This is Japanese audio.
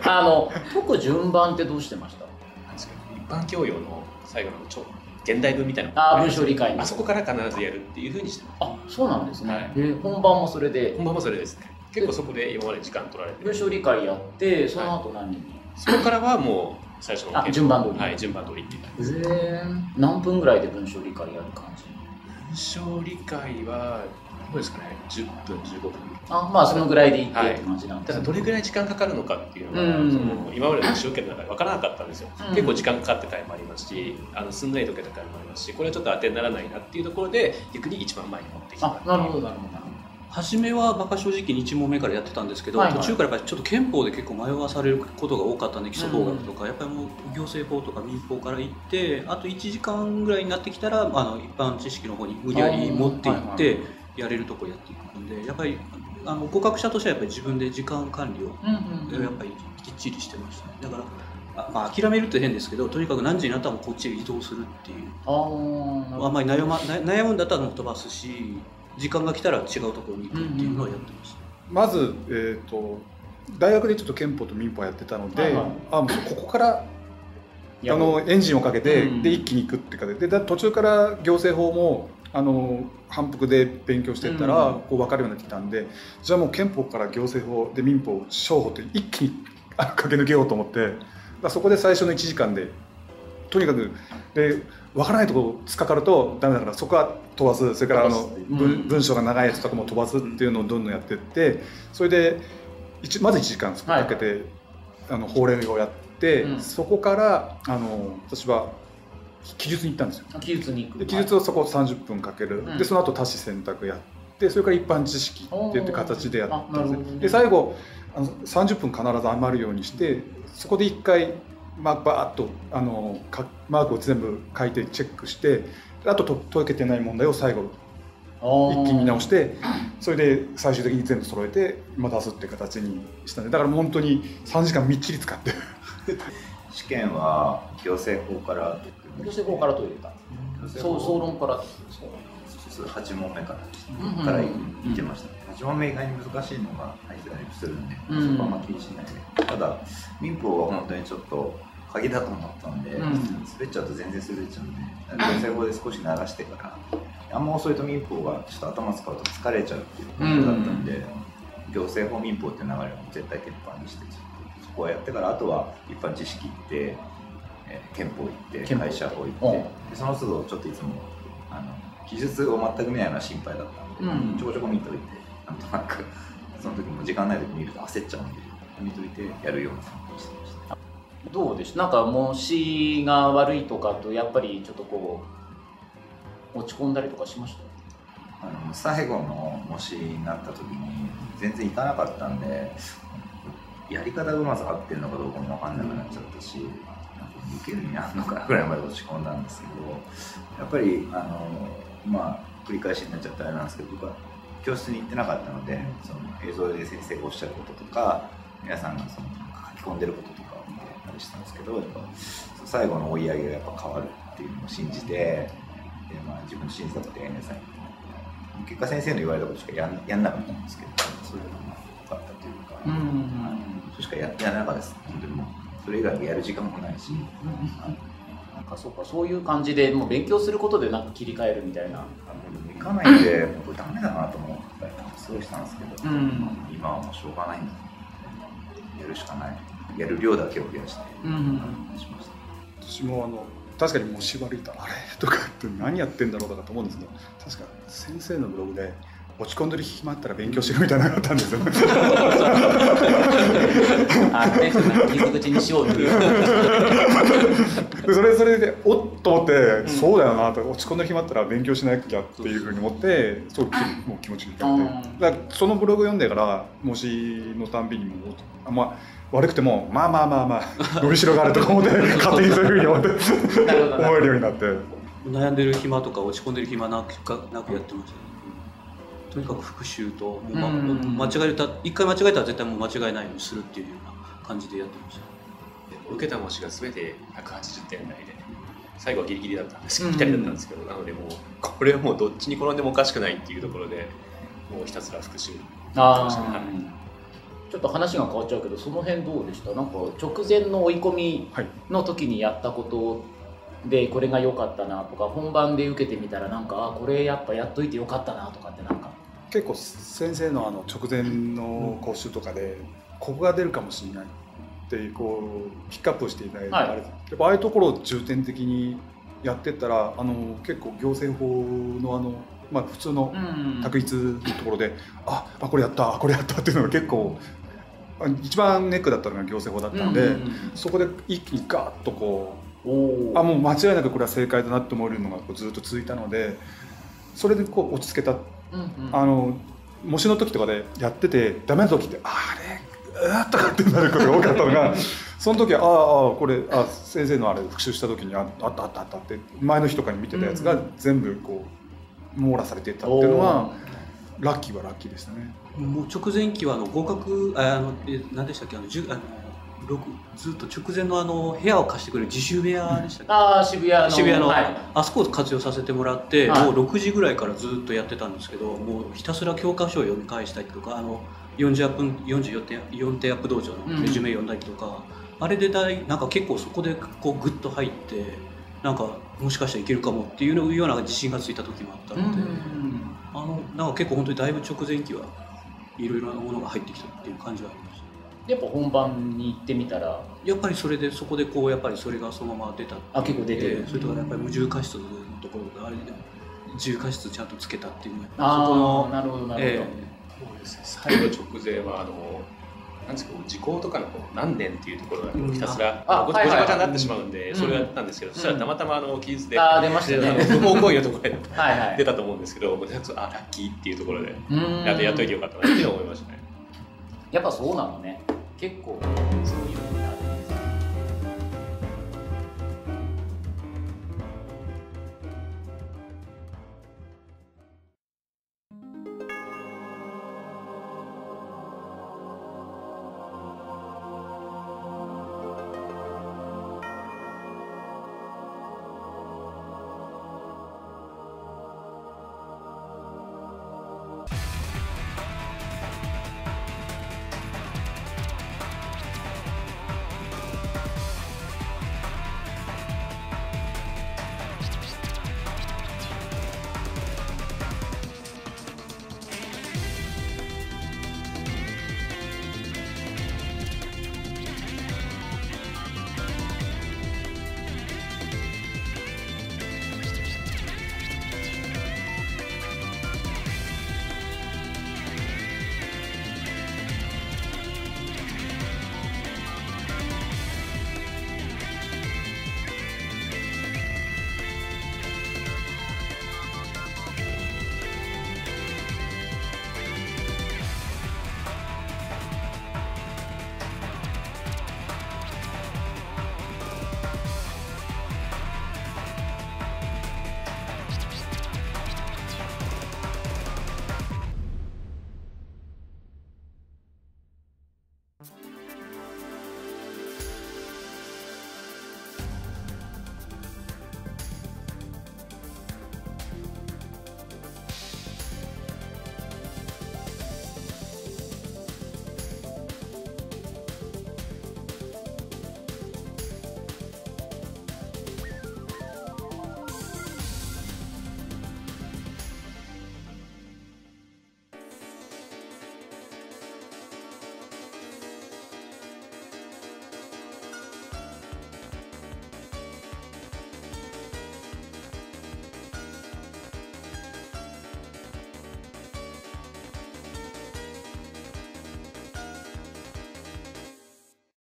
解く順番ってどうしてました？一般教養の最後の現代文みたいなの文章理解、あそこから必ずやるっていうふうにしてます。あ、そうなんですね、はい、本番もそれで。本番もそれですね。結構そこで今まで時間取られて、文章理解やってその後何人、はい、そこからはもう最初の順番通り、はい、順番通りっていう感じです。何分ぐらいで文章理解やる感じ？文章理解はどうですかね、10分15分。あ、まあそのぐらいでいいっていう感じなんです、ね。はい、ただどれぐらい時間かかるのかっていうのが、その今までの使用権の中で分からなかったんですよ。結構時間かかってたりもありますし、すんなり解けたりもありますし、これはちょっと当てにならないなっていうところで逆に一番前に持ってきた。あ、なるほどなるほど。初めは馬鹿正直1問目からやってたんですけど、はいはい、途中からやっぱりちょっと憲法で結構迷わされることが多かったんで、基礎法学とか、やっぱりもう行政法とか民法から行って、あと1時間ぐらいになってきたら一般知識の方に無理やり持っていって、はいはい、やれるとこやっていくので、やっぱり合格者としてはやっぱり自分で時間管理をやっぱりきっちりしてました、ね。だから、まあ、諦めるって変ですけど、とにかく何時になったらこっちへ移動するっていう。あんまり悩むんだったら飛ばすし、時間が来たら違うところに行くっていうのはやってました、うんうん。まず、大学でちょっと憲法と民法やってたので、はいはい、ここからエンジンをかけて、で一気に行くって感じで、途中から行政法も反復で勉強していったらこう分かるようになってきたんで、じゃあもう憲法から行政法で民法商法って一気に駆け抜けようと思って、そこで最初の1時間でとにかくで分からないところを突っかかるとダメだから、そこは飛ばす。それから文章が長いやつとかも飛ばすっていうのをどんどんやっていって、それでまず1時間かけて法令をやって、そこから私は記述に行ったんですよ。記述に行く。で記述をそこ30分かける、でその後多子選択やって、それから一般知識っていって形でやったんですね。で最後30分必ず余るようにして、そこで1回バーッとマークを全部書いてチェックして、あと解けてない問題を最後一気に見直して、それで最終的に全部揃えて出すっていう形にしたんで、だからもう本当に3時間みっちり使って試験は行政法からと入れた。総論から8問目からいけました。8問目以外に難しいのが入ってたりするんで、そこはまあ気にしないで。ただ民法は本当にちょっと鍵だと思ったんで、滑っちゃうと全然滑っちゃうんで、行政法で少し流してから、あんま遅いと民法がちょっと頭使うと疲れちゃうっていうことだったんで、行政法民法って流れを絶対欠版にして、そこはやってから、あとは一般知識行って。憲法行って会社法行って、でその都度ちょっといつも記述を全く見ないのは心配だったんで、ちょこちょこ見といて、なんとなくその時も時間ない時見ると焦っちゃうんで、見といてやるような感じしてました。どうでした？なんか模試が悪いとかと、やっぱりちょっとこう落ち込んだりとかしました？最後の模試になった時に全然行かなかったんで、やり方がうまく合ってるのかどうかも分かんなくなっちゃったし、受けるにあんのかぐらいまで落ち込んだんですけど、やっぱりまあ繰り返しになっちゃったあれなんですけど、僕は教室に行ってなかったので、その映像で先生がおっしゃることとか皆さんがその書き込んでることとかを見てたりしたんですけど、やっぱ最後の追い上げがやっぱ変わるっていうのを信じて、でまあ自分の信じたことやりなさいって、結果先生の言われたことしかやんなかったんですけど、そういうのが良かったというか、それしかやらなかったです。本当にもうそれ以外でやる時間もないし、なんかそうか、そういう感じでもう勉強することでなんか切り替えるみたいな。行かないんでこれダメだなと思ったりすごいしたんですけど、今はもうしょうがないんだ、やるしかない、やる量だけを増やしてしました。私も確かに模試悪いとあれとかって何やってんだろうとかと思うんですけど、確か先生のブログで落ち込んでる暇あったら勉強しろみたいなのがあったんですよ。傷口にしようっていう。それでおっと思って、そうだよなと、落ち込んでる暇あったら勉強しなきゃっていうふうに思って、そうもう気持ちになって。だからそのブログ読んでから模試のたんびにも悪くてもまあ伸びしろがあるとか思って勝手にそういうふうに思えるようになって。悩んでる暇とか落ち込んでる暇なくやってました。とにかく復習と、一回間違えたら絶対もう間違えないようにするっていうような感じでやってました。受けた模試が全て180点台で、最後はギリギリだったんですけど、ぴたりだったんですけど、なのでもうこれはもうどっちに転んでもおかしくないっていうところで、もうひたすら復習してましたね。ちょっと話が変わっちゃうけど、その辺どうでした？なんか直前の追い込みの時にやったことでこれが良かったなとか、本番で受けてみたらなんかこれやっぱやっといて良かったなとかってなんか結構先生の直前の講習とかでここが出るかもしれないってこうピックアップしていただいて、はい、やっぱああいうところを重点的にやってったら結構行政法のまあ、普通の択一のところで「これやったこれやった」っていうのが結構一番ネックだったのが行政法だったんで、そこで一気にガーッとこうもう間違いなくこれは正解だなって思えるのがずっと続いたので、それでこう落ち着けた。模試の時とかでやっててダメな時って「あれうわっ」とかってなることが多かったのが。その時はこれ先生の復習した時にあったって前の日とかに見てたやつが全部こう網羅されていったっていうのはラッキーはラッキーでしたね。もう直前期は合格何でしたっけずっと直前の部屋を貸してくれる自習部屋でしたっけ、渋谷の、はい、あそこを活用させてもらって、はい、もう6時ぐらいからずっとやってたんですけど、もうひたすら教科書を読み返したりとか44点アップ道場のレジュメ読んだりとか。あれでなんか結構そこでこうグッと入って、なんかもしかしたらいけるかもっていうような自信がついた時もあったので、なんか結構本当にだいぶ直前期はいろいろなものが入ってきたっていう感じはありました。やっぱ本番に行ってみたらやっぱりそこでこうやっぱりそれがそのまま出た。結構出てる。それとかやっぱり無重過失のところがあれで重過失ちゃんとつけたっていうのはなるほどなるほど。最後直前はなんですか、時効とかの何年っていうところがひたすらごちゃごちゃになってしまうんで、それをやったんですけど、そしたらたまたま期日で不法行為のところで出たと思うんですけど、ラッキーっていうところでやっといてよかったなって思いましたね。やっぱそうなのね、結構。